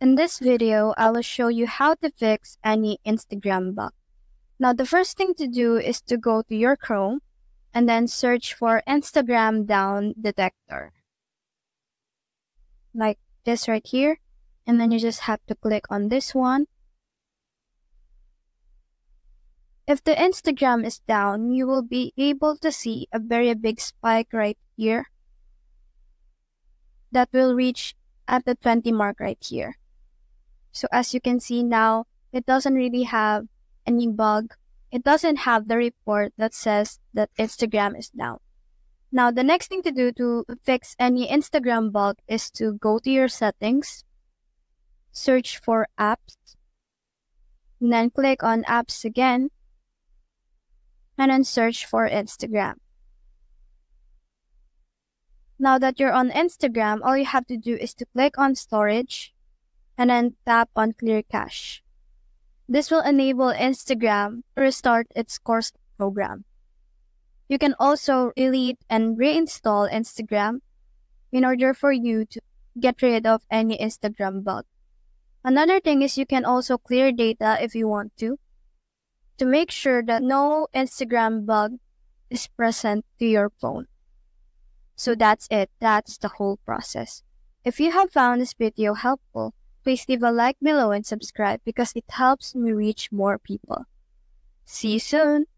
In this video, I will show you how to fix any Instagram bug. Now, the first thing to do is to go to your Chrome and then search for Instagram down detector. Like this right here. And then you just have to click on this one. If the Instagram is down, you will be able to see a very big spike right here that will reach at the 20 mark right here. So as you can see now, it doesn't really have any bug. It doesn't have the report that says that Instagram is down. Now, the next thing to do to fix any Instagram bug is to go to your settings, search for apps, and then click on apps again, and then search for Instagram. Now that you're on Instagram, all you have to do is to click on storage and then tap on clear cache. This will enable Instagram to restart its course program. You can also delete and reinstall Instagram in order for you to get rid of any Instagram bug. Another thing is you can also clear data if you want to make sure that no Instagram bug is present to your phone. So that's it. That's the whole process. If you have found this video helpful, please leave a like below and subscribe because it helps me reach more people. See you soon!